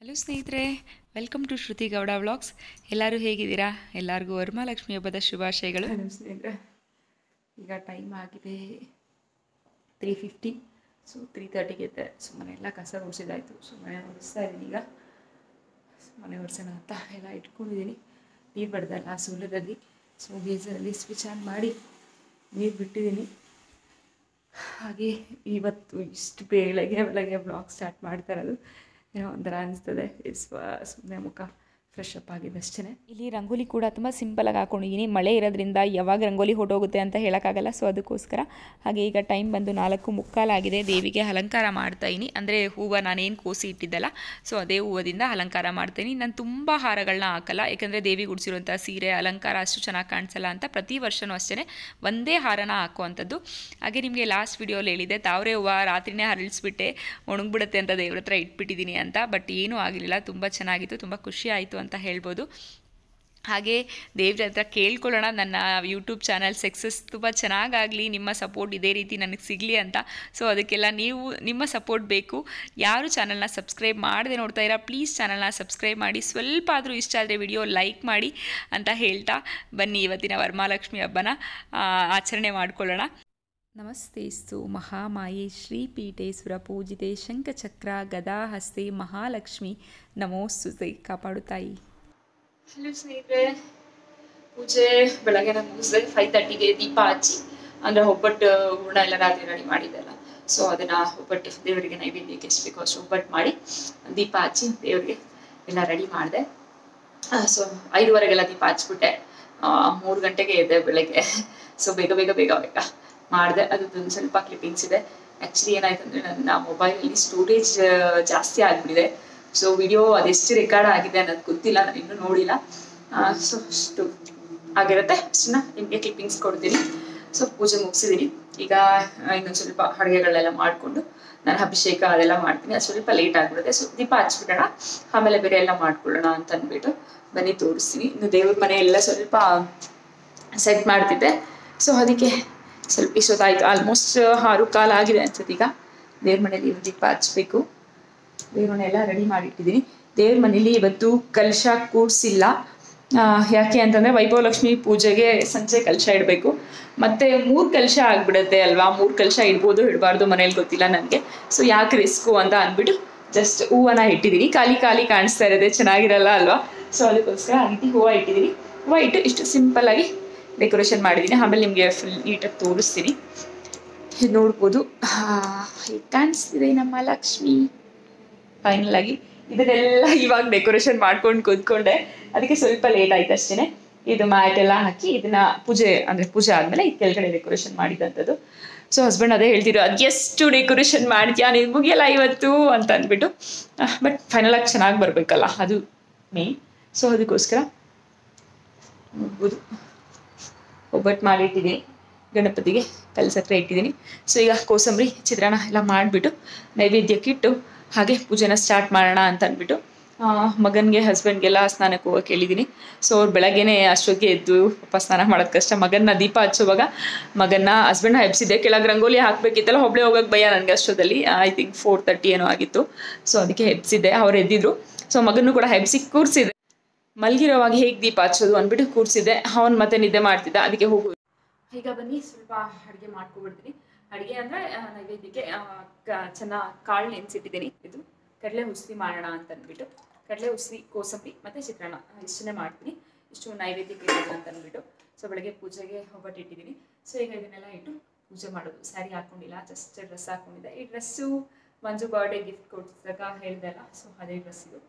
Hello Snehitare, welcome to Shruti Gowda Vlogs. Ellaru hegidira? Ellargu Varamahalakshmi hobbada shubhashayalu. Hello Snehitare. Iga time agide 3:50. So 3:30 ಗೆ ಸುಮ್ಮನೆ ಎಲ್ಲ ಕಸ ಗುಡಿಸಿದಾಯ್ತು. ಸುಮ್ಮನೆ ಒರೆಸ್ತಾ ಇದ್ದೀನಿ ಈಗ. ಮನೆ ಒರೆಸೋಣ ಅಂತ ಎಲ್ಲ ಇಟ್ಕೊಂಡಿದ್ದೀನಿ. ನೀರು ಬಿಡ್ದಲ್ಲ ಆ ಸೂಲದಲ್ಲಿ. ಸೊ ಗೀಸರಲ್ಲಿ ಸ್ವಿಚ್ ಆನ್ ಮಾಡಿ ನೀರು ಬಿಟ್ಟಿದ್ದೀನಿ. ಹಾಗೆ ಇವತ್ತು ಇಷ್ಟು ಬೆಳಗ್ಗೆ ಬೆಳಗ್ಗೆ ಬ್ಲಾಗ್ ಸ್ಟಾರ್ಟ್ ಮಾಡ್ತಾ ಇರೋದು. ಏನೋ ಒಂಥರ ಅನಿಸ್ತದೆ. ಸುಮ್ಮನೆ ಮುಖ ಫ್ರೆಶ್ ಅಪ್ ಆಗಿದೆ ಅಷ್ಟೇ. ಇಲ್ಲಿ ರಂಗೋಲಿ ಕೂಡ ತುಂಬ ಸಿಂಪಲಾಗಿ ಹಾಕೊಂಡಿದ್ದೀನಿ. ಮಳೆ ಇರೋದ್ರಿಂದ ಯಾವಾಗ ರಂಗೋಲಿ ಹೊಟ್ಟೋಗುತ್ತೆ ಅಂತ ಹೇಳೋಕ್ಕಾಗಲ್ಲ. ಸೊ ಅದಕ್ಕೋಸ್ಕರ ಹಾಗೆ ಈಗ ಟೈಮ್ ಬಂದು 4:45 ದೇವಿಗೆ ಅಲಂಕಾರ ಮಾಡ್ತಾಯಿನಿ. ಅಂದರೆ ಹೂವು ನಾನೇನು ಕೋಸಿ ಇಟ್ಟಿದ್ದಲ್ಲ, ಸೊ ಅದೇ ಹೂವದಿಂದ ಅಲಂಕಾರ ಮಾಡ್ತೀನಿ. ನಾನು ತುಂಬ ಹಾರಗಳನ್ನ ಹಾಕಲ್ಲ, ಯಾಕೆಂದರೆ ದೇವಿ ಗುಡಿಸಿರುವಂಥ ಸೀರೆ ಅಲಂಕಾರ ಅಷ್ಟು ಚೆನ್ನಾಗಿ ಕಾಣಿಸಲ್ಲ ಅಂತ ಪ್ರತಿ ವರ್ಷವೂ ಅಷ್ಟೇ ಒಂದೇ ಹಾರನ ಹಾಕುವಂಥದ್ದು. ಹಾಗೆ ನಿಮಗೆ ಲಾಸ್ಟ್ ವಿಡಿಯೋಲಿ ಹೇಳಿದೆ, ತಾವರೆ ಹೂವು ರಾತ್ರಿನೇ ಹರಳಿಸ್ಬಿಟ್ಟೆ, ಒಣಗಿಬಿಡುತ್ತೆ ಅಂತ ದೇವ್ರ ಹತ್ರ ಇಟ್ಬಿಟ್ಟಿದ್ದೀನಿ ಅಂತ. ಬಟ್ ಏನೂ ಆಗಲಿಲ್ಲ, ತುಂಬ ಚೆನ್ನಾಗಿತ್ತು, ತುಂಬ ಖುಷಿ ಆಯಿತು ಅಂತ ಹೇಳ್ಬೋದು. ಹಾಗೆ ದೇವ್ರ ಹತ್ರ ಕೇಳ್ಕೊಳ್ಳೋಣ, ನನ್ನ ಯೂಟ್ಯೂಬ್ ಚಾನಲ್ ಸಕ್ಸಸ್ ತುಂಬ ಚೆನ್ನಾಗಾಗಲಿ, ನಿಮ್ಮ ಸಪೋರ್ಟ್ ಇದೇ ರೀತಿ ನನಗೆ ಸಿಗಲಿ ಅಂತ. ಸೊ ಅದಕ್ಕೆಲ್ಲ ನೀವು ನಿಮ್ಮ ಸಪೋರ್ಟ್ ಬೇಕು. ಯಾರು ಚಾನಲ್ನ ಸಬ್ಸ್ಕ್ರೈಬ್ ಮಾಡದೆ ನೋಡ್ತಾ ಇರೋ, ಪ್ಲೀಸ್ ಚಾನಲ್ನ ಸಬ್ಸ್ಕ್ರೈಬ್ ಮಾಡಿ. ಸ್ವಲ್ಪ ಆದರೂ ಇಷ್ಟ ಆದರೆ ವಿಡಿಯೋ ಲೈಕ್ ಮಾಡಿ ಅಂತ ಹೇಳ್ತಾ ಬನ್ನಿ, ಇವತ್ತಿನ ವರಮಹಾಲಕ್ಷ್ಮಿ ಹಬ್ಬನ ಆಚರಣೆ ಮಾಡಿಕೊಳ್ಳೋಣ. ನಮಸ್ತೇಸ್ತು ಮಹಾಮಾಯೆ ಶ್ರೀಪೀಠೆ ಸುರಪೂಜಿತೆ ಶಂಖಚಕ್ರ ಗದಾಹಸ್ತೆ ಮಹಾಲಕ್ಷ್ಮಿ ನಮೋಸ್ತುತೆ. ಕಾಪಾಡುತ್ತಾಯಿ. ಹಲೋ ಸ್ನೇಹಿತರೆ, ಪೂಜೆ ಬೆಳಗ್ಗೆ ನಾನು ಮುಗಿಸಿದೆ. 5:30ಗೆ ದೀಪ ಹಚ್ಚಿ, ಅಂದರೆ ಒಬ್ಬಟ್ಟು ಹೂರ್ಣ ಎಲ್ಲ ರಾತ್ರಿ ರೆಡಿ ಮಾಡಿದ್ದೆಲ್ಲ, ಸೊ ಅದನ್ನು ಒಬ್ಬಟ್ಟು ದೇವರಿಗೆ ನೈವೇದ್ಯಕ್ಕೆ ಎಷ್ಟು ಬೇಕೋ ಅಷ್ಟು ಒಬ್ಬಟ್ಟು ಮಾಡಿ ದೀಪ ಹಚ್ಚಿ ದೇವರಿಗೆ ಎಲ್ಲ ರೆಡಿ ಮಾಡಿದೆ. ಸೊ 5:30ಗೆಲ್ಲ ದೀಪ ಹಚ್ಬಿಟ್ಟೆ. 3 ಗಂಟೆಗೆ ಇದೆ ಬೆಳಗ್ಗೆ. ಸೊ ಬೇಗ ಮಾಡಿದೆ. ಅದೊಂದು ಸ್ವಲ್ಪ ಕ್ಲಿಪ್ಪಿಂಗ್ಸ್ ಇದೆ. ಆ್ಯಕ್ಚುಲಿ ಏನಾಯ್ತು ಅಂದರೆ, ನನ್ನ ಮೊಬೈಲಲ್ಲಿ ಸ್ಟೋರೇಜ್ ಜಾಸ್ತಿ ಆಗಿಬಿಟ್ಟಿದೆ. ಸೊ ವಿಡಿಯೋ ಅದೆಷ್ಟು ರೆಕಾರ್ಡ್ ಆಗಿದೆ ಅನ್ನೋದು ಗೊತ್ತಿಲ್ಲ, ನಾನು ಇನ್ನೂ ನೋಡಿಲ್ಲ. ಸೊ ಅಷ್ಟು ಆಗಿರುತ್ತೆ, ಅಷ್ಟನ್ನ ನಿಮಗೆ ಕ್ಲಿಪ್ಪಿಂಗ್ಸ್ ಕೊಡ್ತೀನಿ. ಸೊ ಪೂಜೆ ಮುಗಿಸಿದ್ದೀನಿ. ಈಗ ಇನ್ನೊಂದು ಸ್ವಲ್ಪ ಅಡುಗೆಗಳೆಲ್ಲ ಮಾಡಿಕೊಂಡು ನಾನು ಅಭಿಷೇಕ ಅದೆಲ್ಲ ಮಾಡ್ತೀನಿ. ಅದು ಸ್ವಲ್ಪ ಲೇಟ್ ಆಗಿಬಿಡುತ್ತೆ. ಸೊ ದೀಪ ಹಚ್ಬಿಡೋಣ, ಆಮೇಲೆ ಬೇರೆ ಎಲ್ಲ ಮಾಡ್ಕೊಳ್ಳೋಣ ಅಂತ ಅಂದ್ಬಿಟ್ಟು ಬನ್ನಿ ತೋರಿಸ್ತೀನಿ. ಇನ್ನು ದೇವ್ರ ಮನೆಯೆಲ್ಲ ಸ್ವಲ್ಪ ಸೆಟ್ ಮಾಡ್ತಿದ್ದೆ. ಸೊ ಅದಕ್ಕೆ ಸ್ವಲ್ಪ ಇಷ್ಟೊತ್ತಾಯಿತು. ಆಲ್ಮೋಸ್ಟ್ 6 ಕಾಲ ಆಗಿದೆ ಅನ್ಸುತ್ತೆ. ಈಗ ದೇವ್ರ ಮನೇಲಿ ದೀಪ ಹಚ್ಚಬೇಕು. ದೇವ್ರ ಮನೆ ಎಲ್ಲ ರೆಡಿ ಮಾಡಿಟ್ಟಿದ್ದೀನಿ. ದೇವ್ರ ಮನೇಲಿ ಇವತ್ತು ಕಲಶ ಕೂಡಿಸಿಲ್ಲ. ಯಾಕೆ ಅಂತಂದರೆ ವೈಭವಲಕ್ಷ್ಮಿ ಪೂಜೆಗೆ ಸಂಜೆ ಕಲಶ ಇಡಬೇಕು, ಮತ್ತು 3 ಕಲಶ ಆಗಿಬಿಡುತ್ತೆ ಅಲ್ವಾ. 3 ಕಲಶ ಇಡ್ಬೋದು ಇಡಬಾರ್ದು ಮನೇಲಿ ಗೊತ್ತಿಲ್ಲ ನನಗೆ. ಸೊ ಯಾಕೆ ರಿಸ್ಕು ಅಂತ ಅಂದ್ಬಿಟ್ಟು ಜಸ್ಟ್ ಹೂವನ್ನ ಇಟ್ಟಿದ್ದೀನಿ. ಖಾಲಿ ಖಾಲಿ ಕಾಣಿಸ್ತಾ ಇರೋದೆ ಚೆನ್ನಾಗಿರಲ್ಲ ಅಲ್ವಾ. ಸೊ ಅದಕ್ಕೋಸ್ಕರ ಅಂಟಿ ಹೂವು ಇಟ್ಟಿದ್ದೀನಿ. ಹೂವು ಇಟ್ಟು ಇಷ್ಟು ಸಿಂಪಲ್ಲಾಗಿ ಡೆಕೋರೇಷನ್ ಮಾಡಿದ್ದೀನಿ. ಆಮೇಲೆ ನಿಮಗೆ ಫುಲ್ ನೀಟಾಗಿ ತೋರಿಸ್ತೀನಿ. ಇದು ನೋಡ್ಬೋದು, ಕಾಣಿಸ್ತಿದೆ ನಮ್ಮ ಲಕ್ಷ್ಮಿ. ಫೈನಲ್ ಆಗಿ ಇದನ್ನೆಲ್ಲ ಇವಾಗ ಡೆಕೋರೇಷನ್ ಮಾಡ್ಕೊಂಡು ಕೂತ್ಕೊಂಡೆ, ಅದಕ್ಕೆ ಸ್ವಲ್ಪ ಲೇಟ್ ಆಯ್ತು ಅಷ್ಟೇ. ಇದು ಮ್ಯಾಟ್ ಎಲ್ಲ ಹಾಕಿ ಇದನ್ನ ಪೂಜೆ ಅಂದರೆ ಪೂಜೆ ಆದಮೇಲೆ ಇದು ಕೆಳಗಡೆ ಡೆಕೋರೇಷನ್ ಮಾಡಿದಂಥದ್ದು. ಸೊ ಹಸ್ಬೆಂಡ್ ಅದೇ ಹೇಳ್ತಿದ್ರು, ಅದು ಎಷ್ಟು ಡೆಕೋರೇಷನ್ ಮಾಡ್ತೀಯಾ, ನೀನು ಮುಗಿಯಲ್ಲ ಇವತ್ತು ಅಂತ ಅಂದ್ಬಿಟ್ಟು. ಬಟ್ ಫೈನಲ್ ಆಗಿ ಚೆನ್ನಾಗಿ ಬರಬೇಕಲ್ಲ, ಅದು ಮೇನ್. ಸೊ ಅದಕ್ಕೋಸ್ಕರ ನೋಡ್ಬೋದು, ಒಬ್ಬಟ್ಟು ಮಾಡಿಟ್ಟಿದ್ದೀನಿ. ಗಣಪತಿಗೆ ಕಲ್ಸತ್ರ ಇಟ್ಟಿದ್ದೀನಿ. ಸೊ ಈಗ ಕೋಸಂಬರಿ ಚಿತ್ರಾನ್ನ ಎಲ್ಲ ಮಾಡಿಬಿಟ್ಟು ನೈವೇದ್ಯಕ್ಕಿಟ್ಟು ಹಾಗೆ ಪೂಜೆನ ಸ್ಟಾರ್ಟ್ ಮಾಡೋಣ ಅಂತ ಅಂದ್ಬಿಟ್ಟು ಮಗನಿಗೆ ಹಸ್ಬೆಂಡ್ಗೆಲ್ಲ ಸ್ನಾನಕ್ಕೆ ಹೋಗೋಕೆ ಹೇಳಿದ್ದೀನಿ. ಸೊ ಅವ್ರು ಬೆಳಗ್ಗೆನೇ ಅಷ್ಟೊತ್ತಿಗೆ ಎದ್ದು ಪಾಪ ಸ್ನಾನ ಮಾಡೋದು ಕಷ್ಟ. ಮಗನ್ನ ದೀಪ ಹಚ್ಚುವಾಗ ಮಗನ್ನ ಹಸ್ಬೆಂಡ್ನ ಎಬ್ಸಿದೆ. ಕೆಳಗೆ ರಂಗೋಲಿ ಹಾಕಬೇಕಿತ್ತಲ್ಲ, ಒಬ್ಬಳೆ ಹೋಗೋಕ್ಕೆ ಭಯ ನನಗೆ ಅಷ್ಟೊತ್ತಲ್ಲಿ. ಐ ಥಿಂಕ್ 4:30 ಏನೋ ಆಗಿತ್ತು. ಸೊ ಅದಕ್ಕೆ ಎಬ್ಸಿದೆ. ಅವ್ರು ಎದ್ದಿದ್ರು. ಸೊ ಮಗನೂ ಕೂಡ ಎಬ್ಸಿ ಕೂರಿಸಿದೆ. ಮಲಗಿರೋವಾಗ ಹೇಗೆ ದೀಪ ಹಚ್ಚೋದು ಅಂದ್ಬಿಟ್ಟು ಕೂರಿಸಿದೆ. ಅವನು ಮತ್ತೆ ನಿದ್ದೆ ಮಾಡ್ತಿದ್ದ, ಅದಕ್ಕೆ ಹೋಗೋದು. ಈಗ ಬನ್ನಿ ಸ್ವಲ್ಪ ಅಡುಗೆ ಮಾಡ್ಕೊಬಿಡ್ತೀನಿ. ಅಡುಗೆ ಅಂದರೆ ನೈವೇದ್ಯಕ್ಕೆ ಚೆನ್ನಾಗಿ ಕಾಳು ನೆನೆಸಿಟ್ಟಿದ್ದೀನಿ. ಇದು ಕಡಲೆ ಉಸಿರಿ ಮಾಡೋಣ ಅಂತ ಅಂದ್ಬಿಟ್ಟು ಕಡಲೆ ಉಸಿರಿ, ಕೋಸಂಬರಿ ಮತ್ತು ಚಿತ್ರಾನ್ನ ಇಷ್ಟನ್ನೇ ಮಾಡ್ತೀನಿ. ಇಷ್ಟು ನೈವೇದ್ಯಕ್ಕೆ ಇಡೋಣ ಅಂತ ಅಂದ್ಬಿಟ್ಟು. ಸೊ ಬೆಳಗ್ಗೆ ಪೂಜೆಗೆ ಒಬ್ಬಟ್ಟು ಇಟ್ಟಿದ್ದೀನಿ. ಸೊ ಈಗ ಇದನ್ನೆಲ್ಲ ಇಟ್ಟು ಪೂಜೆ ಮಾಡೋದು. ಸ್ಯಾರಿ ಹಾಕ್ಕೊಂಡಿಲ್ಲ, ಜಸ್ಟ್ ಡ್ರೆಸ್ ಹಾಕ್ಕೊಂಡಿದ್ದೆ. ಈ ಡ್ರೆಸ್ಸು ಮಂಜು ಬರ್ಡೇ ಗಿಫ್ಟ್ ಕೊಡಿಸಿದಾಗ ಹೇಳಿದೆ ಅಲ್ಲ, ಸೊ ಅದೇ ಡ್ರೆಸ್ ಇದು.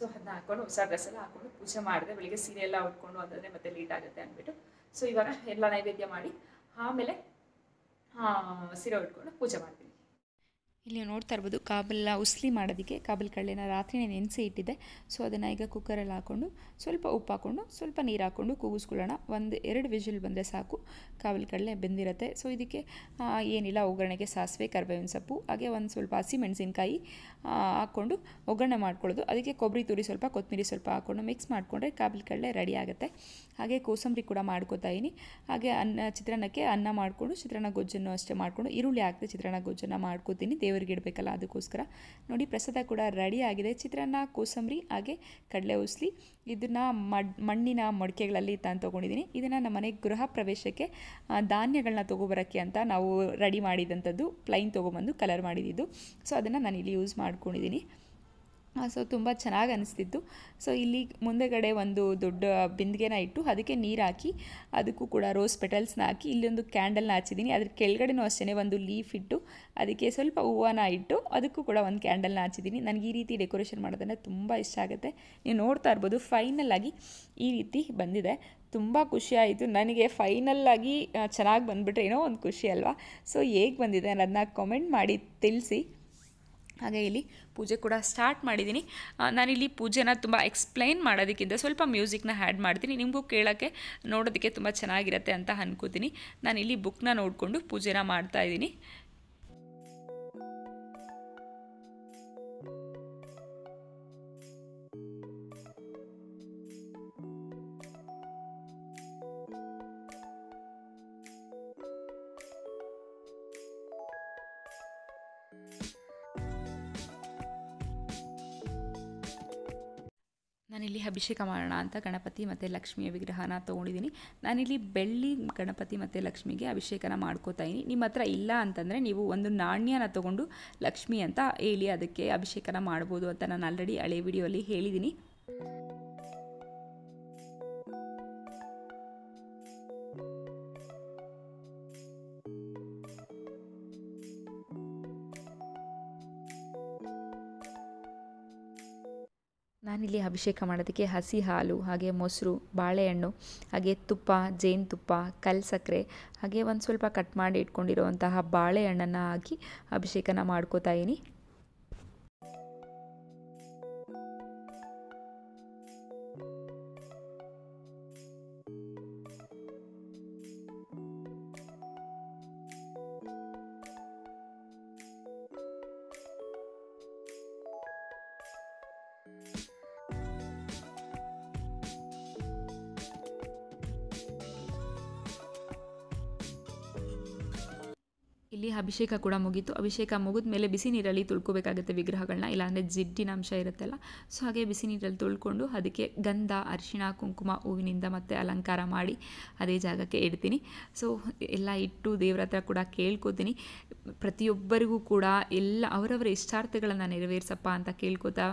ಸೊ ಅದನ್ನ ಹಾಕ್ಕೊಂಡು ಹೊಸ ಡ್ರೆಸ್ಸೆಲ್ಲ ಹಾಕ್ಕೊಂಡು ಪೂಜೆ ಮಾಡಿದೆ. ಬೆಳಿಗ್ಗೆ ಸೀರೆ ಎಲ್ಲ ಉಟ್ಕೊಂಡು ಅಂದರೆ ಮತ್ತೆ ಲೇಟ್ ಆಗುತ್ತೆ ಅಂದ್ಬಿಟ್ಟು. ಸೊ ಇವಾಗ ಎಲ್ಲ ನೈವೇದ್ಯ ಮಾಡಿ ಆಮೇಲೆ ಸೀರೆ ಉಟ್ಕೊಂಡು ಪೂಜೆ ಮಾಡ್ತೀನಿ. ಇಲ್ಲಿ ನೋಡ್ತಾ ಇರ್ಬೋದು, ಕಾಬಲ್ನ ಉಸ್ಲಿ ಮಾಡೋದಕ್ಕೆ ಕಾಬಲ್ ಕಡಲೆನ ರಾತ್ರಿನೇ ನೆನೆಸಿ ಇಟ್ಟಿದ್ದೆ. ಸೊ ಅದನ್ನು ಈಗ ಕುಕ್ಕರಲ್ಲಿ ಹಾಕ್ಕೊಂಡು ಸ್ವಲ್ಪ ಉಪ್ಪು ಹಾಕ್ಕೊಂಡು ಸ್ವಲ್ಪ ನೀರು ಹಾಕ್ಕೊಂಡು ಕೂಗಿಸ್ಕೊಳ್ಳೋಣ. 1-2 ವಿಷಲ್ ಬಂದರೆ ಸಾಕು, ಕಾಬಲ್ ಕಡಲೆ ಬೆಂದಿರುತ್ತೆ. ಸೊ ಇದಕ್ಕೆ ಏನಿಲ್ಲ, ಒಗ್ಗರಣೆಗೆ ಸಾಸಿವೆ, ಕರಿಬೇವಿನ ಸೊಪ್ಪು, ಹಾಗೆ ಒಂದು ಸ್ವಲ್ಪ ಹಸಿ ಮೆಣಸಿನ್ಕಾಯಿ, ಹಾಕೊಂಡು ಒಗ್ಗರಣೆ ಮಾಡ್ಕೊಳ್ಳೋದು. ಅದಕ್ಕೆ ಕೊಬ್ಬರಿ ತುರಿ ಸ್ವಲ್ಪ ಕೊತ್ತಂಬರಿ ಸ್ವಲ್ಪ ಹಾಕೊಂಡು ಮಿಕ್ಸ್ ಮಾಡಿಕೊಂಡ್ರೆ ಕಾಬಲ್ ಕಡಲೆ ರೆಡಿ ಆಗುತ್ತೆ. ಹಾಗೆ ಕೋಸಂಬರಿ ಕೂಡ ಮಾಡ್ಕೋತಾ ಇದ್ದೀನಿ. ಹಾಗೆ ಅನ್ನ ಚಿತ್ರಾನ್ನಕ್ಕೆ ಅನ್ನ ಮಾಡಿಕೊಂಡು ಚಿತ್ರಾನ್ನ ಗೊಜ್ಜನ್ನು ಅಷ್ಟೇ ಮಾಡಿಕೊಂಡು ಈರುಳ್ಳಿ ಹಾಕದೆ ಚಿತ್ರಾನ್ನ ಗೊಜ್ಜನ್ನು ಮಾಡ್ಕೋತೀನಿ, ದೇವರಿಗೆ ಇಡಬೇಕಲ್ಲ ಅದಕ್ಕೋಸ್ಕರ. ನೋಡಿ ಪ್ರಸಾದ ಕೂಡ ರೆಡಿ ಆಗಿದೆ. ಚಿತ್ರಾನ್ನ ಕೋಸಂಬರಿ ಹಾಗೆ ಕಡಲೆ ಉಸ್ಲಿ ಇದನ್ನು ಮಣ್ಣಿನ ಮಡಿಕೆಗಳಲ್ಲಿ ತಾನು ತೊಗೊಂಡಿದ್ದೀನಿ. ಇದನ್ನು ನಮ್ಮ ಮನೆ ಗೃಹ ಪ್ರವೇಶಕ್ಕೆ ಧಾನ್ಯಗಳನ್ನ ತೊಗೊಬರೋಕ್ಕೆ ಅಂತ ನಾವು ರೆಡಿ ಮಾಡಿದಂಥದ್ದು, ಪ್ಲೈನ್ ತೊಗೊಂಬಂದು ಕಲರ್ ಮಾಡಿದ್ದು. ಸೊ ಅದನ್ನು ನಾನು ಇಲ್ಲಿ ಯೂಸ್ ಮಾಡ್ಕೊಂಡಿದ್ದೀನಿ. ಸೊ ತುಂಬ ಚೆನ್ನಾಗಿ ಅನಿಸ್ತಿತ್ತು. ಸೊ ಇಲ್ಲಿ ಮುಂದೆಗಡೆ ಒಂದು ದೊಡ್ಡ ಬಿಂದಿಗೆನ ಇಟ್ಟು ಅದಕ್ಕೆ ನೀರು ಹಾಕಿ ಅದಕ್ಕೂ ಕೂಡ ರೋಸ್ ಪೆಟಲ್ಸ್ನ ಹಾಕಿ ಇಲ್ಲೊಂದು ಕ್ಯಾಂಡಲ್ನ ಹಚ್ಚಿದ್ದೀನಿ. ಅದ್ರ ಕೆಳಗಡೆನೂ ಅಷ್ಟೇ ಒಂದು ಲೀಫ್ ಇಟ್ಟು ಅದಕ್ಕೆ ಸ್ವಲ್ಪ ಹೂವನ್ನ ಇಟ್ಟು ಅದಕ್ಕೂ ಕೂಡ ಒಂದು ಕ್ಯಾಂಡಲ್ನ ಹಚ್ಚಿದ್ದೀನಿ. ನನಗೆ ಈ ರೀತಿ ಡೆಕೋರೇಷನ್ ಮಾಡೋದನ್ನು ತುಂಬ ಇಷ್ಟ ಆಗುತ್ತೆ. ನೀವು ನೋಡ್ತಾ ಇರ್ಬೋದು ಫೈನಲ್ ಆಗಿ ಈ ರೀತಿ ಬಂದಿದೆ. ತುಂಬ ಖುಷಿಯಾಯಿತು ನನಗೆ. ಫೈನಲ್ಲಾಗಿ ಚೆನ್ನಾಗಿ ಬಂದುಬಿಟ್ರೆ ಏನೋ ಒಂದು ಖುಷಿ ಅಲ್ವಾ. ಸೊ ಹೇಗೆ ಬಂದಿದೆ ಅನ್ನೋದನ್ನ ಕಮೆಂಟ್ ಮಾಡಿ ತಿಳಿಸಿ. ಹಾಗೆ ಇಲ್ಲಿ ಪೂಜೆ ಕೂಡ ಸ್ಟಾರ್ಟ್ ಮಾಡಿದ್ದೀನಿ. ನಾನಿಲ್ಲಿ ಪೂಜೆನ ತುಂಬ ಎಕ್ಸ್ಪ್ಲೈನ್ ಮಾಡೋದಕ್ಕಿಂತ ಸ್ವಲ್ಪ ಮ್ಯೂಸಿಕ್ನ ಆ್ಯಡ್ ಮಾಡ್ತೀನಿ, ನಿಮಗೂ ಕೇಳೋಕ್ಕೆ ನೋಡೋದಕ್ಕೆ ತುಂಬ ಚೆನ್ನಾಗಿರುತ್ತೆ ಅಂತ ಅಂದ್ಕೋತೀನಿ. ನಾನಿಲ್ಲಿ ಬುಕ್ನ ನೋಡಿಕೊಂಡು ಪೂಜೆನ ಮಾಡ್ತಾಯಿದ್ದೀನಿ. ನಾನಿಲ್ಲಿ ಅಭಿಷೇಕ ಮಾಡೋಣ ಅಂತ ಗಣಪತಿ ಮತ್ತು ಲಕ್ಷ್ಮಿಯ ವಿಗ್ರಹನ ತೊಗೊಂಡಿದ್ದೀನಿ. ನಾನಿಲ್ಲಿ ಬೆಳ್ಳಿ ಗಣಪತಿ ಮತ್ತು ಲಕ್ಷ್ಮಿಗೆ ಅಭಿಷೇಕನ ಮಾಡ್ಕೋತಾ ಇದ್ದೀನಿ. ನಿಮ್ಮ ಹತ್ರ ಇಲ್ಲ ಅಂತಂದರೆ ನೀವು ಒಂದು ನಾಣ್ಯನ ತೊಗೊಂಡು ಲಕ್ಷ್ಮಿ ಅಂತ ಹೇಳಿ ಅದಕ್ಕೆ ಅಭಿಷೇಕನ ಮಾಡ್ಬೋದು ಅಂತ ನಾನು ಆಲ್ರೆಡಿ ಹಳೆ ವಿಡಿಯೋಲಿ ಹೇಳಿದ್ದೀನಿ. ನಾನಿಲ್ಲಿ ಅಭಿಷೇಕ ಮಾಡೋದಕ್ಕೆ ಹಸಿ ಹಾಲು ಹಾಗೆ ಮೊಸರು, ಬಾಳೆಹಣ್ಣು ಹಾಗೆ ತುಪ್ಪ, ಜೇನುತುಪ್ಪ, ಕಲ್ಲು ಸಕ್ಕರೆ ಹಾಗೆ ಒಂದು ಸ್ವಲ್ಪ ಕಟ್ ಮಾಡಿ ಇಟ್ಕೊಂಡಿರೋವಂತಹ ಬಾಳೆಹಣ್ಣನ್ನು ಹಾಕಿ ಅಭಿಷೇಕನ ಮಾಡ್ಕೋತಾ ಇದ್ದೀನಿ. ಇಲ್ಲಿ ಅಭಿಷೇಕ ಕೂಡ ಮುಗೀತು. ಅಭಿಷೇಕ ಮುಗಿದ ಮೇಲೆ ಬಿಸಿ ನೀರಲ್ಲಿ ತೊಳ್ಕೊಬೇಕಾಗುತ್ತೆ ವಿಗ್ರಹಗಳನ್ನ, ಇಲ್ಲಾಂದರೆ ಜಿಡ್ಡಿನ ಅಂಶ ಇರುತ್ತಲ್ಲ. ಸೊ ಹಾಗೆ ಬಿಸಿ ನೀರಲ್ಲಿ ತೊಳ್ಕೊಂಡು ಅದಕ್ಕೆ ಗಂಧ, ಅರಿಶಿಣ, ಕುಂಕುಮ, ಹೂವಿನಿಂದ ಮತ್ತೆ ಅಲಂಕಾರ ಮಾಡಿ ಅದೇ ಜಾಗಕ್ಕೆ ಇಡ್ತೀನಿ. ಸೊ ಎಲ್ಲ ಇಟ್ಟು ದೇವ್ರ ಹತ್ರ ಕೂಡ ಕೇಳ್ಕೊತೀನಿ. ಪ್ರತಿಯೊಬ್ಬರಿಗೂ ಕೂಡ ಎಲ್ಲ ಅವರವರ ಇಷ್ಟಾರ್ಥಗಳನ್ನು ನೆರವೇರಿಸಪ್ಪ ಅಂತ ಕೇಳ್ಕೊತಾ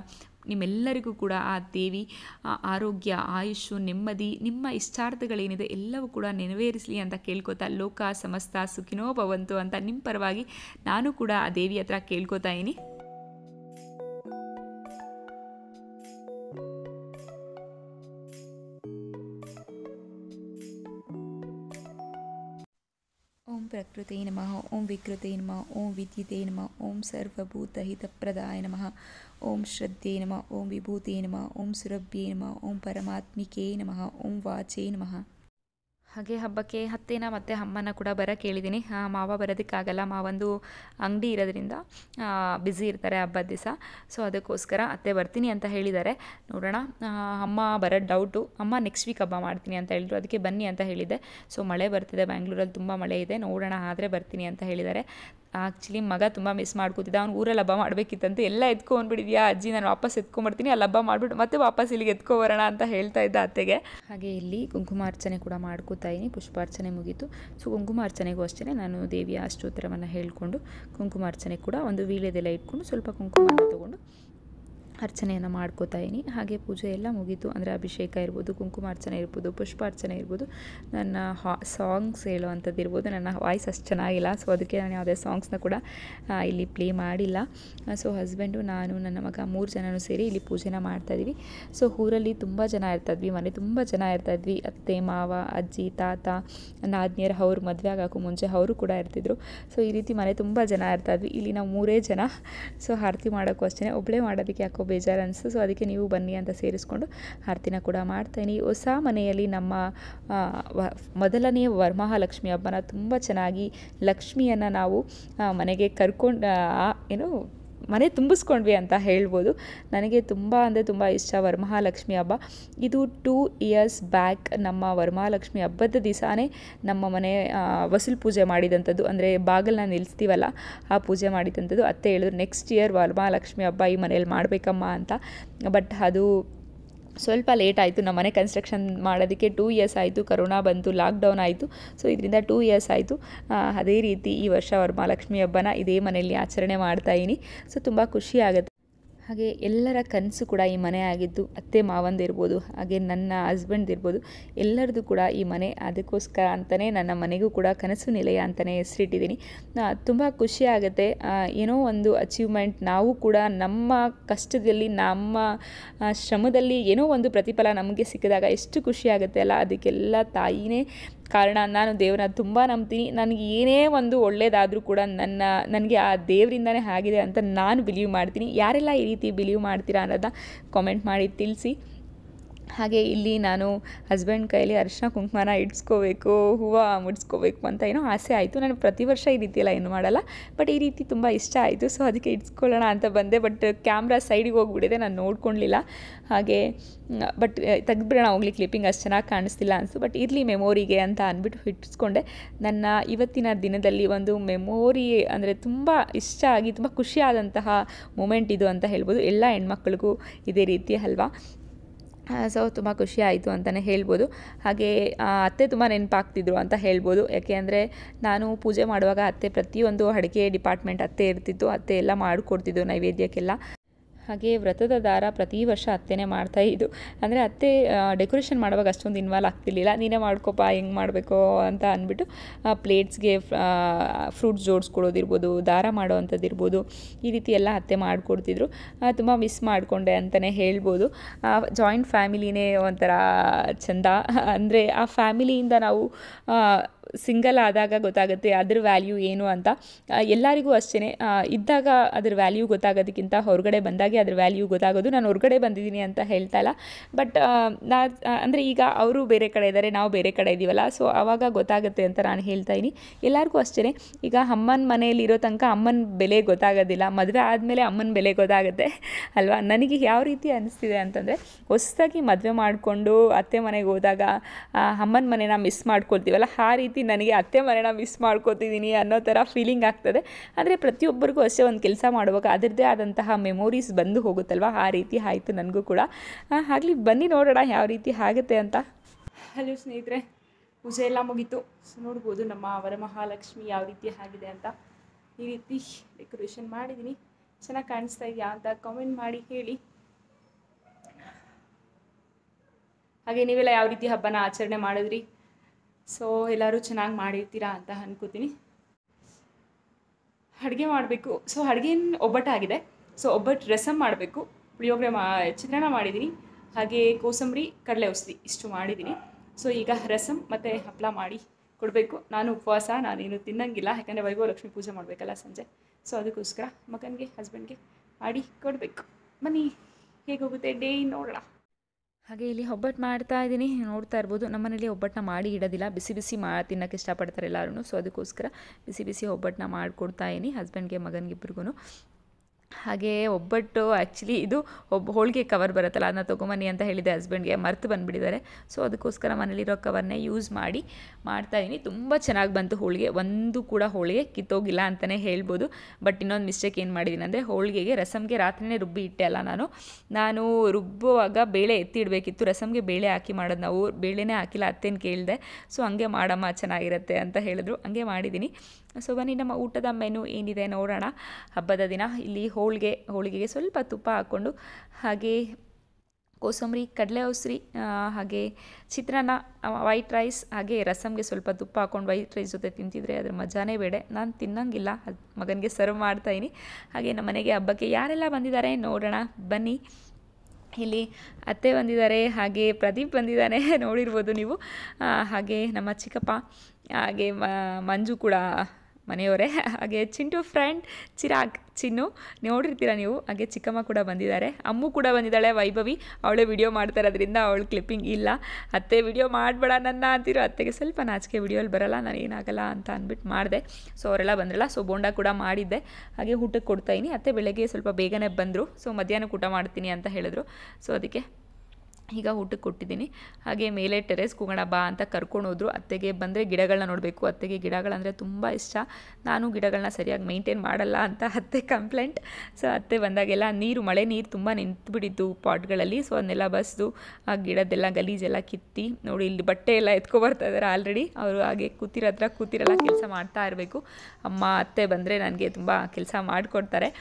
ನಿಮ್ಮೆಲ್ಲರಿಗೂ ಕೂಡ ಆ ದೇವಿ ಆರೋಗ್ಯ, ಆಯುಷ್, ನೆಮ್ಮದಿ, ನಿಮ್ಮ ಇಷ್ಟಾರ್ಥಗಳೇನಿದೆ ಎಲ್ಲವೂ ಕೂಡ ನೆರವೇರಿಸಲಿ ಅಂತ ಕೇಳ್ಕೊತಾ ಲೋಕ ಸಮಸ್ತ ಸುಖಿನೋ ಭವಂತು ಅಂತ ನಿಮ್ಮ ಪರವಾಗಿ ನಾನು ಕೂಡ ಆ ದೇವಿ ಹತ್ರ ಕೇಳ್ಕೊತಾ ಇದ್ದೀನಿ. ಓಂ ಪ್ರಕೃತೈ ನಮಃ, ಓಂ ವಿಕೃತೈ ನಮಃ, ಓಂ ವಿದ್ಯುತೈ ನಮಃ, ಓಂ ಸರ್ವಭೂತಹಿತಪ್ರದಾಯ ನಮಃ, ಓಂ ಶ್ರದ್ಧೆ ನಮಃ, ಓಂ ವಿಭೂತೇ ನಮಃ, ಓಂ ಸುರಭ್ಯೇ ನಮಃ, ಓಂ ಪರಮಾತ್ಮಿಕೇ ನಮಃ, ಓಂ ವಾಚೇ ನಮಃ. ಹಾಗೆ ಹಬ್ಬಕ್ಕೆ ಅತ್ತೆನ ಮತ್ತು ಅಮ್ಮನ ಕೂಡ ಬರೋಕ್ಕೆ ಹೇಳಿದ್ದೀನಿ. ಮಾವ ಬರೋದಕ್ಕಾಗಲ್ಲ, ಮಾವಂದು ಅಂಗಡಿ ಇರೋದ್ರಿಂದ ಬ್ಯುಸಿ ಇರ್ತಾರೆ ಹಬ್ಬದ ದಿವಸ. ಸೊ ಅದಕ್ಕೋಸ್ಕರ ಅತ್ತೆ ಬರ್ತೀನಿ ಅಂತ ಹೇಳಿದ್ದಾರೆ. ನೋಡೋಣ, ಅಮ್ಮ ಬರೋ ಡೌಟು. ಅಮ್ಮ ನೆಕ್ಸ್ಟ್ ವೀಕ್ ಹಬ್ಬ ಮಾಡ್ತೀನಿ ಅಂತ ಹೇಳಿದ್ರು, ಅದಕ್ಕೆ ಬನ್ನಿ ಅಂತ ಹೇಳಿದ್ದೆ. ಸೊ ಮಳೆ ಬರ್ತಿದೆ, ಬ್ಯಾಂಗ್ಳೂರಲ್ಲಿ ತುಂಬ ಮಳೆ ಇದೆ, ನೋಡೋಣ ಆದರೆ ಬರ್ತೀನಿ ಅಂತ ಹೇಳಿದ್ದಾರೆ. ಆ್ಯಕ್ಚುಲಿ ಮಗ ತುಂಬ ಮಿಸ್ ಮಾಡ್ಕೊತಿದ್ದೆ, ಅವ್ನು ಊರಲ್ಲಿ ಹಬ್ಬ ಮಾಡಬೇಕಿತ್ತಂತೆ. ಎಲ್ಲ ಎತ್ಕೊಂಡ್ಬಿಟ್ಟಿದ್ಯಾ ಅಜ್ಜಿ, ನಾನು ವಾಪಸ್ ಎತ್ಕೊಂಡ್ಬಿಡ್ತೀನಿ, ಅಲ್ಲಿ ಹಬ್ಬ ಮಾಡಿಬಿಟ್ಟು ಮತ್ತೆ ವಾಪಸ್ ಇಲ್ಲಿಗೆ ಎತ್ಕೊಬರೋಣ ಅಂತ ಹೇಳ್ತಾ ಇದ್ದ ಅತ್ತೆಗೆ. ಹಾಗೆ ಇಲ್ಲಿ ಕುಂಕುಮಾರ್ಚನೆ ಕೂಡ ಮಾಡ್ಕೋತಾ ಇದ್ದೀನಿ. ಪುಷ್ಪಾರ್ಚನೆ ಮುಗೀತು. ಸೊ ಕುಂಕುಮಾರ್ಚನೆಗೂ ಅಷ್ಟೇ ನಾನು ದೇವಿಯ ಅಷ್ಟೋತ್ತರವನ್ನು ಹೇಳಿಕೊಂಡು ಕುಂಕುಮಾರ್ಚನೆ ಕೂಡ ಒಂದು ವೀಳ್ಯದೆಲ್ಲ ಇಟ್ಕೊಂಡು ಸ್ವಲ್ಪ ಕುಂಕುಮನ ತೊಗೊಂಡು ಅರ್ಚನೆಯನ್ನು ಮಾಡ್ಕೋತಾ ಇದ್ದೀನಿ. ಹಾಗೆ ಪೂಜೆ ಎಲ್ಲ ಮುಗೀತು. ಅಂದರೆ ಅಭಿಷೇಕ ಇರ್ಬೋದು, ಕುಂಕುಮಾರ್ಚನೆ ಇರ್ಬೋದು, ಪುಷ್ಪಾರ್ಚನೆ ಇರ್ಬೋದು, ನನ್ನ ಸಾಂಗ್ಸ್ ಹೇಳುವಂಥದ್ದು ಇರ್ಬೋದು. ನನ್ನ ವಾಯ್ಸ್ ಅಷ್ಟು ಚೆನ್ನಾಗಿಲ್ಲ, ಸೊ ಅದಕ್ಕೆ ನಾನು ಯಾವುದೇ ಸಾಂಗ್ಸ್ನ ಕೂಡ ಇಲ್ಲಿ ಪ್ಲೇ ಮಾಡಿಲ್ಲ. ಸೊ ಹಸ್ಬೆಂಡು, ನಾನು, ನನ್ನ ಮಗ 3 ಜನನೂ ಸೇರಿ ಇಲ್ಲಿ ಪೂಜೆನ ಮಾಡ್ತಾಯಿದ್ವಿ. ಸೊ ಊರಲ್ಲಿ ತುಂಬ ಜನ ಇರ್ತಾಯಿದ್ವಿ, ಮನೆ ತುಂಬ ಜನ ಇರ್ತಾಯಿದ್ವಿ. ಅತ್ತೆ, ಮಾವ, ಅಜ್ಜಿ, ತಾತ, ನಾದ್ನಿಯರು, ಅವ್ರು ಮದುವೆ ಆಗೋಕ್ಕೂ ಮುಂಚೆ ಅವರು ಕೂಡ ಇರ್ತಿದ್ರು. ಸೊ ಈ ರೀತಿ ಮನೆ ತುಂಬ ಜನ ಇರ್ತಾಯಿದ್ವಿ. ಇಲ್ಲಿ ನಾವು 3 ಜನ. ಸೊ ಆರತಿ ಮಾಡೋಕ್ಕೂ ಅಷ್ಟೇ, ಒಬ್ಬಳೇ ಮಾಡೋದಕ್ಕೆ ಯಾಕೋ ಬೇಜಾರು ಅನಿಸ್ತು. ಸೊ ಅದಕ್ಕೆ ನೀವು ಬನ್ನಿ ಅಂತ ಸೇರಿಸ್ಕೊಂಡು ಆರತಿನ ಕೂಡ ಮಾಡ್ತೀನಿ. ಹೊಸ ಮನೆಯಲ್ಲಿ ನಮ್ಮ ಮೊದಲನೇ ವರಮಹಾಲಕ್ಷ್ಮಿ ಹಬ್ಬನ ತುಂಬ ಚೆನ್ನಾಗಿ ಲಕ್ಷ್ಮಿಯನ್ನು ನಾವು ಮನೆಗೆ ಕರ್ಕೊಂಡು ಏನು ಮನೆ ತುಂಬಿಸ್ಕೊಂಡ್ವಿ ಅಂತ ಹೇಳ್ಬೋದು. ನನಗೆ ತುಂಬ ಅಂದರೆ ತುಂಬ ಇಷ್ಟ ವರಮಹಾಲಕ್ಷ್ಮಿ ಹಬ್ಬ. ಇದು 2 years ಬ್ಯಾಕ್ ನಮ್ಮ ವರಮಹಾಲಕ್ಷ್ಮಿ ಹಬ್ಬದ ದಿವಸನೇ ನಮ್ಮ ಮನೆ ವಸೂಲು ಪೂಜೆ ಮಾಡಿದಂಥದ್ದು, ಅಂದರೆ ಬಾಗಿಲನ್ನ ನಿಲ್ಲಿಸ್ತೀವಲ್ಲ ಆ ಪೂಜೆ ಮಾಡಿದಂಥದ್ದು. ಅತ್ತೆ ಹೇಳಿದ್ರು ನೆಕ್ಸ್ಟ್ ಇಯರ್ ವರಮಹಾಲಕ್ಷ್ಮಿ ಹಬ್ಬ ಈ ಮನೇಲಿ ಮಾಡಬೇಕಮ್ಮ ಅಂತ. ಬಟ್ ಅದು ಸ್ವಲ್ಪ ಲೇಟ್ ಆಯಿತು, ನಮ್ಮ ಮನೆ ಕನ್ಸ್ಟ್ರಕ್ಷನ್ ಮಾಡೋದಕ್ಕೆ 2 years ಆಯಿತು. ಕರೋನಾ ಬಂತು, ಲಾಕ್ಡೌನ್ ಆಯಿತು. ಸೊ ಇದರಿಂದ 2 years ಆಯಿತು. ಅದೇ ರೀತಿ ಈ ವರ್ಷ ವರಮಹಾಲಕ್ಷ್ಮಿ ಹಬ್ಬನ ಇದೇ ಮನೆಯಲ್ಲಿ ಆಚರಣೆ ಮಾಡ್ತಾಯಿದ್ದೀನಿ. ಸೊ ತುಂಬ ಖುಷಿ ಆಗುತ್ತೆ. ಹಾಗೆ ಎಲ್ಲರ ಕನಸು ಕೂಡ ಈ ಮನೆ ಆಗಿದ್ದು, ಅತ್ತೆ ಮಾವಂದಿರ್ಬೋದು ಹಾಗೆ ನನ್ನ ಹಸ್ಬೆಂಡ್ ಇರ್ಬೋದು, ಎಲ್ಲರದ್ದು ಕೂಡ ಈ ಮನೆ. ಅದಕ್ಕೋಸ್ಕರ ಅಂತಲೇ ನನ್ನ ಮನೆಗೂ ಕೂಡ ಕನಸು ನಿಲಯ ಅಂತಲೇ ಹೆಸರಿಟ್ಟಿದ್ದೀನಿ. ತುಂಬ ಖುಷಿ ಆಗುತ್ತೆ, ಏನೋ ಒಂದು ಅಚೀವ್ಮೆಂಟ್, ನಾವು ಕೂಡ ನಮ್ಮ ಕಷ್ಟದಲ್ಲಿ ನಮ್ಮ ಶ್ರಮದಲ್ಲಿ ಏನೋ ಒಂದು ಪ್ರತಿಫಲ ನಮಗೆ ಸಿಕ್ಕಿದಾಗ ಎಷ್ಟು ಖುಷಿ ಆಗುತ್ತೆ ಅಲ್ಲ. ಅದಕ್ಕೆಲ್ಲ ತಾಯಿನೇ ಕಾರಣ. ನಾನು ದೇವರನ್ನ ತುಂಬ ನಂಬ್ತೀನಿ. ನನಗೆ ಏನೇ ಒಂದು ಒಳ್ಳೆಯದಾದರೂ ಕೂಡ ನನಗೆ ಆ ದೇವರಿಂದನೇ ಆಗಿದೆ ಅಂತ ನಾನು ಬಿಲೀವ್ ಮಾಡ್ತೀನಿ. ಯಾರೆಲ್ಲ ಈ ರೀತಿ ಬಿಲೀವ್ ಮಾಡ್ತೀರಾ ಅನ್ನೋದನ್ನ ಕಾಮೆಂಟ್ ಮಾಡಿ ತಿಳಿಸಿ. ಹಾಗೆ ಇಲ್ಲಿ ನಾನು ಹಸ್ಬೆಂಡ್ ಕೈಯಲ್ಲಿ ಅರಿಶಿನ ಕುಂಕುಮನ ಇಡ್ಸ್ಕೋಬೇಕು, ಹೂವು ಮುಡಿಸ್ಕೋಬೇಕು ಅಂತ ಏನೋ ಆಸೆ ಆಯಿತು. ನಾನು ಪ್ರತಿ ವರ್ಷ ಈ ರೀತಿ ಎಲ್ಲ ಏನು ಮಾಡಲ್ಲ, ಬಟ್ ಈ ರೀತಿ ತುಂಬ ಇಷ್ಟ ಆಯಿತು. ಸೊ ಅದಕ್ಕೆ ಇಡ್ಸ್ಕೊಳ್ಳೋಣ ಅಂತ ಬಂದೆ, ಬಟ್ ಕ್ಯಾಮ್ರಾ ಸೈಡಿಗೆ ಹೋಗಿಬಿಟ್ಟಿದೆ, ನಾನು ನೋಡ್ಕೊಳ್ಳಲಿಲ್ಲ. ಹಾಗೆ ಬಟ್ ತೆಗೆದ್ಬಿಡೋಣ, ಹೋಗ್ಲಿ ಕ್ಲಿಪ್ಪಿಂಗ್ ಅಷ್ಟು ಚೆನ್ನಾಗಿ ಕಾಣಿಸ್ತಿಲ್ಲ ಅನಿಸ್ತು, ಬಟ್ ಇರಲಿ ಮೆಮೋರಿಗೆ ಅಂತ ಅಂದ್ಬಿಟ್ಟು ಇಟ್ಸ್ಕೊಂಡೆ. ನನ್ನ ಇವತ್ತಿನ ದಿನದಲ್ಲಿ ಒಂದು ಮೆಮೋರಿ, ಅಂದರೆ ತುಂಬ ಇಷ್ಟ ಆಗಿ ತುಂಬ ಖುಷಿಯಾದಂತಹ ಮೂಮೆಂಟ್ ಇದು ಅಂತ ಹೇಳ್ಬೋದು. ಎಲ್ಲ ಹೆಣ್ಮಕ್ಳಿಗೂ ಇದೇ ರೀತಿ ಅಲ್ವಾ. ಸೊ ತುಂಬ ಖುಷಿ ಆಯಿತು ಅಂತಲೇ ಹೇಳ್ಬೋದು. ಹಾಗೆ ಅತ್ತೆ ತುಂಬ ನೆನಪಾಗ್ತಿದ್ರು ಅಂತ ಹೇಳ್ಬೋದು. ಯಾಕೆ ಅಂದರೆ ನಾನು ಪೂಜೆ ಮಾಡುವಾಗ ಅತ್ತೆ ಪ್ರತಿಯೊಂದು ಅಡುಗೆ ಡಿಪಾರ್ಟ್ಮೆಂಟ್ ಅತ್ತೆ ಇರ್ತಿತ್ತು, ಅತ್ತೆ ಎಲ್ಲ ಮಾಡಿಕೊಡ್ತಿದ್ದು ನೈವೇದ್ಯಕ್ಕೆಲ್ಲ. ಹಾಗೆ ವ್ರತದ ದಾರ ಪ್ರತಿ ವರ್ಷ ಅತ್ತೆನೇ ಮಾಡ್ತಾಯಿದ್ದು. ಅಂದರೆ ಅತ್ತೆ ಡೆಕೋರೇಷನ್ ಮಾಡುವಾಗ ಅಷ್ಟೊಂದು ಇನ್ವಾಲ್ವ್ ಆಗ್ತಿರ್ಲಿಲ್ಲ. ನೀನೇ ಮಾಡ್ಕೊಪ್ಪ ಹೆಂಗೆ ಮಾಡಬೇಕು ಅಂತ ಅಂದ್ಬಿಟ್ಟು ಪ್ಲೇಟ್ಸ್ಗೆ ಫ್ರೂಟ್ಸ್ ಜೋಡಿಸ್ಕೊಡೋದಿರ್ಬೋದು, ದಾರ ಮಾಡೋ ಅಂಥದ್ದಿರ್ಬೋದು, ಈ ರೀತಿ ಎಲ್ಲ ಅತ್ತೆ ಮಾಡಿಕೊಡ್ತಿದ್ರು. ತುಂಬ ಮಿಸ್ ಮಾಡಿಕೊಂಡೆ ಅಂತಲೇ ಹೇಳ್ಬೋದು. ಜಾಯಿಂಟ್ ಫ್ಯಾಮಿಲಿನೇ ಒಂಥರ ಚೆಂದ. ಅಂದರೆ ಆ ಫ್ಯಾಮಿಲಿಯಿಂದ ನಾವು ಸಿಂಗಲ್ ಆದಾಗ ಗೊತ್ತಾಗುತ್ತೆ ಅದ್ರ ವ್ಯಾಲ್ಯೂ ಏನು ಅಂತ. ಎಲ್ಲರಿಗೂ ಅಷ್ಟೇ, ಇದ್ದಾಗ ಅದ್ರ ವ್ಯಾಲ್ಯೂ ಗೊತ್ತಾಗೋದಕ್ಕಿಂತ ಹೊರಗಡೆ ಬಂದಾಗೆ ಅದ್ರ ವ್ಯಾಲ್ಯೂ ಗೊತ್ತಾಗೋದು. ನಾನು ಹೊರಗಡೆ ಬಂದಿದ್ದೀನಿ ಅಂತ ಹೇಳ್ತಾ ಇಲ್ಲ, ಬಟ್ ಅಂದರೆ ಈಗ ಅವರು ಬೇರೆ ಕಡೆ ಇದ್ದಾರೆ, ನಾವು ಬೇರೆ ಕಡೆ ಇದ್ದೀವಲ್ಲ, ಸೊ ಆವಾಗ ಗೊತ್ತಾಗುತ್ತೆ ಅಂತ ನಾನು ಹೇಳ್ತಾಯಿದ್ದೀನಿ. ಎಲ್ಲರಿಗೂ ಅಷ್ಟೇ, ಈಗ ಅಮ್ಮನ ಮನೆಯಲ್ಲಿರೋ ತನಕ ಅಮ್ಮನ ಬೆಲೆ ಗೊತ್ತಾಗೋದಿಲ್ಲ, ಮದುವೆ ಆದಮೇಲೆ ಅಮ್ಮನ ಬೆಲೆ ಗೊತ್ತಾಗುತ್ತೆ ಅಲ್ವಾ. ನನಗೆ ಯಾವ ರೀತಿ ಅನ್ನಿಸ್ತಿದೆ ಅಂತಂದರೆ, ಹೊಸದಾಗಿ ಮದುವೆ ಮಾಡಿಕೊಂಡು ಅತ್ತೆ ಮನೆಗೆ ಹೋದಾಗ ಅಮ್ಮನ ಮನೆನ ಮಿಸ್ ಮಾಡ್ಕೊಳ್ತೀವಲ್ಲ, ಆ ರೀತಿ ನನಗೆ ಅತ್ತೆ ಮನೆನ ಮಿಸ್ ಮಾಡ್ಕೋತಿದ್ದೀನಿ ಅನ್ನೋ ಥರ ಫೀಲಿಂಗ್ ಆಗ್ತದೆ. ಅಂದರೆ ಪ್ರತಿಯೊಬ್ಬರಿಗೂ ಅಷ್ಟೇ ಒಂದು ಕೆಲಸ ಮಾಡುವಾಗ ಅದರದ್ದೇ ಆದಂತಹ ಮೆಮೊರೀಸ್ ಬಂದು ಹೋಗುತ್ತಲ್ವ, ಆ ರೀತಿ ಆಯಿತು ನನಗೂ ಕೂಡ. ಆಗಲಿ ಬನ್ನಿ ನೋಡೋಣ ಯಾವ ರೀತಿ ಆಗುತ್ತೆ ಅಂತ. ಹಲೋ ಸ್ನೇಹಿತರೆ, ಪೂಜೆ ಎಲ್ಲ ಮುಗೀತು. ಸೊ ನೋಡ್ಬೋದು ನಮ್ಮ ವರಮಹಾಲಕ್ಷ್ಮಿ ಯಾವ ರೀತಿ ಆಗಿದೆ ಅಂತ. ಈ ರೀತಿ ಡೆಕೋರೇಷನ್ ಮಾಡಿದ್ದೀನಿ. ಚೆನ್ನಾಗಿ ಕಾಣಿಸ್ತಾ ಇದೆಯಾ ಅಂತ ಕಾಮೆಂಟ್ ಮಾಡಿ ಹೇಳಿ. ಹಾಗೆ ನೀವೆಲ್ಲ ಯಾವ ರೀತಿ ಹಬ್ಬನ ಆಚರಣೆ ಮಾಡಿದ್ರಿ? ಸೊ ಎಲ್ಲರೂ ಚೆನ್ನಾಗಿ ಮಾಡಿರ್ತೀರಾ ಅಂತ ಅನ್ಕೋತೀನಿ. ಅಡುಗೆ ಮಾಡಬೇಕು. ಸೊ ಅಡುಗೆನ ಒಬ್ಬಟ್ಟಾಗಿದೆ. ಸೊ ಒಬ್ಬಟ್ಟು ರಸಮ್ ಮಾಡಬೇಕು. ಪುಳಿಯೋಗರೆ ಚಿತ್ರಾನ್ನ ಮಾಡಿದ್ದೀನಿ. ಹಾಗೆ ಕೋಸಂಬರಿ, ಕಡಲೆ ಔಷಧಿ ಇಷ್ಟು ಮಾಡಿದ್ದೀನಿ. ಸೊ ಈಗ ರಸಮ್ ಮತ್ತು ಹಪ್ಪಳ ಮಾಡಿ ಕೊಡಬೇಕು. ನಾನು ಉಪವಾಸ, ನಾನೇನು ತಿನ್ನಂಗಿಲ್ಲ, ಯಾಕಂದರೆ ವೈಭವಲಕ್ಷ್ಮಿ ಪೂಜೆ ಮಾಡಬೇಕಲ್ಲ ಸಂಜೆ. ಸೊ ಅದಕ್ಕೋಸ್ಕರ ಮಗನಿಗೆ ಹಸ್ಬೆಂಡ್ಗೆ ಮಾಡಿ ಕೊಡಬೇಕು. ಬನ್ನಿ ಹೇಗೋಗುತ್ತೆ ಡೇ ನೋಡೋಣ. ಹಾಗೆ ಇಲ್ಲಿ ಒಬ್ಬಟ್ಟು ಮಾಡ್ತಾ ಇದ್ದೀನಿ, ನೋಡ್ತಾ ಇರ್ಬೋದು. ನಮ್ಮನೇಲಿ ಒಬ್ಬಟ್ಟನ್ನ ಮಾಡಿ ಇಡೋದಿಲ್ಲ, ಬಿಸಿ ಬಿಸಿ ತಿನ್ನೋಕ್ಕೆ ಇಷ್ಟಪಡ್ತಾರೆ ಎಲ್ಲರೂ. ಸೊ ಅದಕ್ಕೋಸ್ಕರ ಬಿಸಿ ಬಿಸಿ ಒಬ್ಬಟ್ಟನ್ನ ಮಾಡಿಕೊಡ್ತಾ ಇದ್ದೀನಿ ಹಸ್ಬೆಂಡ್ಗೆ ಮಗನಿಗಿಬ್ರಿಗೂ. ಹಾಗೆ ಒಬ್ಬಟ್ಟು ಆ್ಯಕ್ಚುಲಿ ಇದು ಹೋಳಿಗೆ ಕವರ್ ಬರುತ್ತಲ್ಲ, ಅದನ್ನ ತೊಗೊಂಬನ್ನಿ ಅಂತ ಹೇಳಿದೆ ಹಸ್ಬೆಂಡ್ಗೆ, ಮರೆತು ಬಂದುಬಿಟ್ಟಿದ್ದಾರೆ. ಸೊ ಅದಕ್ಕೋಸ್ಕರ ಮನೇಲಿರೋ ಕವರ್ನೇ ಯೂಸ್ ಮಾಡಿ ಮಾಡ್ತಾಯಿದ್ದೀನಿ. ತುಂಬ ಚೆನ್ನಾಗಿ ಬಂತು ಹೋಳಿಗೆ. ಒಂದು ಕೂಡ ಹೋಳಿಗೆ ಕಿತ್ತೋಗಿಲ್ಲ ಅಂತಲೇ ಹೇಳ್ಬೋದು. ಬಟ್ ಇನ್ನೊಂದು ಮಿಸ್ಟೇಕ್ ಏನು ಮಾಡಿದ್ದೀನಿ ಅಂದರೆ, ಹೋಳಿಗೆಗೆ ರಸಮ್ಗೆ ರಾತ್ರಿನೇ ರುಬ್ಬಿ ಇಟ್ಟೆ ಅಲ್ಲ, ನಾನು ರುಬ್ಬುವಾಗ ಬೇಳೆ ಎತ್ತಿಡಬೇಕಿತ್ತು. ರಸಮ್ಗೆ ಬೇಳೆ ಹಾಕಿ ಮಾಡೋದು, ನಾವು ಬೇಳೆನೇ ಹಾಕಿಲ್ಲ. ಅತ್ತೇನು ಕೇಳಿದೆ, ಸೊ ಹಂಗೆ ಮಾಡಮ್ಮ ಚೆನ್ನಾಗಿರುತ್ತೆ ಅಂತ ಹೇಳಿದ್ರು, ಹಂಗೆ ಮಾಡಿದ್ದೀನಿ. ಸೊ ಬನ್ನಿ ನಮ್ಮ ಊಟದ ಮೆನು ಏನಿದೆ ನೋಡೋಣ. ಹಬ್ಬದ ದಿನ ಇಲ್ಲಿ ಹೋಳಿಗೆಗೆ ಸ್ವಲ್ಪ ತುಪ್ಪ ಹಾಕ್ಕೊಂಡು, ಹಾಗೆ ಕೋಸಂಬರಿ, ಕಡಲೆ ಔಸರಿ, ಹಾಗೆ ಚಿತ್ರಾನ್ನ, ವೈಟ್ ರೈಸ್, ಹಾಗೆ ರಸಮ್ಗೆ ಸ್ವಲ್ಪ ತುಪ್ಪ ಹಾಕ್ಕೊಂಡು ವೈಟ್ ರೈಸ್ ಜೊತೆ ತಿಂತಿದ್ರೆ ಅದ್ರ ಮಜಾನೇ ಬೇರೆ. ನಾನು ತಿನ್ನಂಗಿಲ್ಲ, ಮಗನಿಗೆ ಸರ್ವ್ ಮಾಡ್ತಾಯಿನಿ. ಹಾಗೆ ನಮ್ಮ ಮನೆಗೆ ಹಬ್ಬಕ್ಕೆ ಯಾರೆಲ್ಲ ಬಂದಿದ್ದಾರೆ ನೋಡೋಣ ಬನ್ನಿ. ಇಲ್ಲಿ ಅತ್ತೆ ಬಂದಿದ್ದಾರೆ, ಹಾಗೆ ಪ್ರದೀಪ್ ಬಂದಿದ್ದಾನೆ, ನೋಡಿರ್ಬೋದು ನೀವು. ಹಾಗೆ ನಮ್ಮ ಚಿಕ್ಕಪ್ಪ, ಹಾಗೆ ಮಂಜು ಕೂಡ ಮನೆಯವರೇ. ಹಾಗೆ ಚಿಂಟು ಫ್ರೆಂಡ್ ಚಿರಾಗ್ ಚಿನ್ನು ನೋಡಿರ್ತೀರ ನೀವು. ಹಾಗೆ ಚಿಕ್ಕಮ್ಮ ಕೂಡ ಬಂದಿದ್ದಾರೆ, ಅಮ್ಮು ಕೂಡ ಬಂದಿದ್ದಾಳೆ. ವೈಭವಿ ಅವಳು ವಿಡಿಯೋ ಮಾಡ್ತಾ ಇರೋದ್ರಿಂದ ಅವಳು ಕ್ಲಿಪ್ಪಿಂಗ್ ಇಲ್ಲ. ಅತ್ತೆ ವಿಡಿಯೋ ಮಾಡಬೇಡ ನನ್ನ ಅಂತಿರೋ, ಅತ್ತೆಗೆ ಸ್ವಲ್ಪ ನಾಚಿಕೆ ವಿಡಿಯೋಲ್ಲಿ ಬರಲ್ಲ ನಾನು ಏನಾಗಲ್ಲ ಅಂತ ಅಂದ್ಬಿಟ್ಟು ಮಾಡಿದೆ. ಸೊ ಅವರೆಲ್ಲ ಬಂದ್ರಲ್ಲ, ಸೊ ಬೋಂಡ ಕೂಡ ಮಾಡಿದ್ದೆ. ಹಾಗೆ ಊಟಕ್ಕೆ ಕೊಡ್ತಾಯಿನಿ. ಅತ್ತೆ ಬೆಳಗ್ಗೆ ಸ್ವಲ್ಪ ಬೇಗನೆ ಬಂದರು, ಸೊ ಮಧ್ಯಾಹ್ನ ಊಟ ಮಾಡ್ತೀನಿ ಅಂತ ಹೇಳಿದ್ರು. ಸೊ ಅದಕ್ಕೆ ಈಗ ಊಟಕ್ಕೆ ಕೊಟ್ಟಿದ್ದೀನಿ. ಹಾಗೆ ಮೇಲೆ ಟೆರೆಸ್ ಕೂಗೋಣ ಬಾ ಅಂತ ಕರ್ಕೊಂಡು ಹೋದರು. ಅತ್ತೆಗೆ ಬಂದರೆ ಗಿಡಗಳನ್ನ ನೋಡಬೇಕು, ಅತ್ತೆಗೆ ಗಿಡಗಳಂದರೆ ತುಂಬ ಇಷ್ಟ. ನಾನು ಗಿಡಗಳನ್ನ ಸರಿಯಾಗಿ ಮೇಂಟೈನ್ ಮಾಡಲ್ಲ ಅಂತ ಅತ್ತೆ ಕಂಪ್ಲೇಂಟ್. ಸೊ ಅತ್ತೆ ಬಂದಾಗೆಲ್ಲ ನೀರು, ಮಳೆ ನೀರು ತುಂಬ ನಿಂತುಬಿಟ್ಟಿತ್ತು ಪಾಟ್ಗಳಲ್ಲಿ. ಸೊ ಅದನ್ನೆಲ್ಲ ಬಸ್ದು ಆ ಗಿಡದ್ದೆಲ್ಲ ಗಲೀಜೆಲ್ಲ ಕಿತ್ತಿ ನೋಡಿ ಇಲ್ಲಿ ಬಟ್ಟೆ ಎಲ್ಲ ಎತ್ಕೊಬರ್ತಾಯಿದ್ದಾರೆ ಆಲ್ರೆಡಿ ಅವರು. ಹಾಗೆ ಕೂತಿರೋ ಹತ್ರ ಕೂತಿರಲ್ಲ, ಕೆಲಸ ಮಾಡ್ತಾ ಇರಬೇಕು. ಅಮ್ಮ ಅತ್ತೆ ಬಂದರೆ ನನಗೆ ತುಂಬ ಕೆಲಸ ಮಾಡಿಕೊಡ್ತಾರೆ.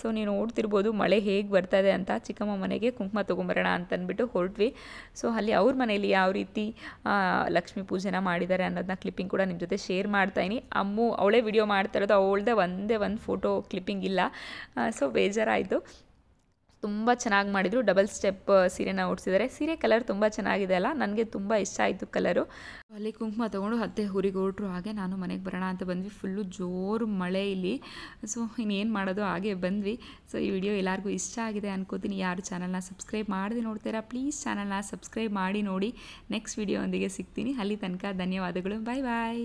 ಸೊ ನೀವು ನೋಡ್ತಿರ್ಬೋದು ಮಳೆ ಹೇಗೆ ಬರ್ತಾಯಿದೆ ಅಂತ. ಚಿಕ್ಕಮ್ಮ ಮನೆಗೆ ಕುಂಕುಮ ತೊಗೊಂಬರೋಣ ಅಂತಂದ್ಬಿಟ್ಟು ಹೊರಟ್ವಿ. ಸೊ ಅಲ್ಲಿ ಅವ್ರ ಮನೆಯಲ್ಲಿ ಯಾವ ರೀತಿ ಲಕ್ಷ್ಮೀ ಪೂಜೆನ ಮಾಡಿದ್ದಾರೆ ಅನ್ನೋದನ್ನ ಕ್ಲಿಪ್ಪಿಂಗ್ ಕೂಡ ನಿಮ್ಮ ಜೊತೆ ಶೇರ್ ಮಾಡ್ತಾಯಿನಿ. ಅಮ್ಮು ಅವಳೇ ವಿಡಿಯೋ ಮಾಡ್ತಾ ಇರೋದು, ಅವಳದೇ ಒಂದು ಫೋಟೋ ಕ್ಲಿಪ್ಪಿಂಗ್ ಇಲ್ಲ. ಸೊ ಬೇಜಾರಾಯಿತು. ತುಂಬ ಚೆನ್ನಾಗಿ ಮಾಡಿದರು. ಡಬಲ್ ಸ್ಟೆಪ್ ಸೀರೆನ ಉಡ್ಸಿದ್ದಾರೆ. ಸೀರೆ ಕಲರ್ ತುಂಬ ಚೆನ್ನಾಗಿದೆ ಅಲ್ಲ, ನನಗೆ ತುಂಬ ಇಷ್ಟ ಆಯಿತು ಕಲರು. ಅಲ್ಲಿ ಕುಂಕುಮ ತೊಗೊಂಡು ಅತ್ತೆ ಊರಿಗೆ ಹೊರಟ್ರು. ಹಾಗೆ ನಾನು ಮನೆಗೆ ಬರೋಣ ಅಂತ ಬಂದ್ವಿ. ಫುಲ್ಲು ಜೋರು ಮಳೆ ಇಲ್ಲಿ. ಸೊ ಇನ್ನೇನು ಮಾಡೋದು, ಹಾಗೆ ಬಂದ್ವಿ. ಸೊ ಈ ವಿಡಿಯೋ ಎಲ್ಲರಿಗೂ ಇಷ್ಟ ಆಗಿದೆ ಅನ್ಕೋತೀನಿ. ಯಾರು ಚಾನಲ್ನ ಸಬ್ಸ್ಕ್ರೈಬ್ ಮಾಡದೆ ನೋಡ್ತೀರಾ, ಪ್ಲೀಸ್ ಚಾನಲ್ನ ಸಬ್ಸ್ಕ್ರೈಬ್ ಮಾಡಿ ನೋಡಿ. ನೆಕ್ಸ್ಟ್ ವಿಡಿಯೋ ಒಂದಿಗೆ ಸಿಗ್ತೀನಿ. ಅಲ್ಲಿ ತನಕ ಧನ್ಯವಾದಗಳು. ಬಾಯ್ ಬಾಯ್.